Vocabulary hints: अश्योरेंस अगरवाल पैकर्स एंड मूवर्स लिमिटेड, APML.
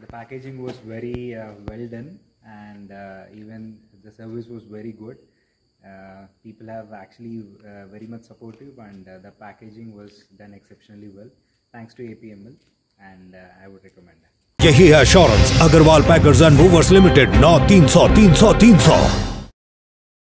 The packaging was very well done, and even the service was very good. People have actually very much supportive, and the packaging was done exceptionally well. Thanks to APML, and I would recommend that. यही है अश्योरेंस अगरवाल पैकर्स एंड मूवर्स लिमिटेड 9300 300 300।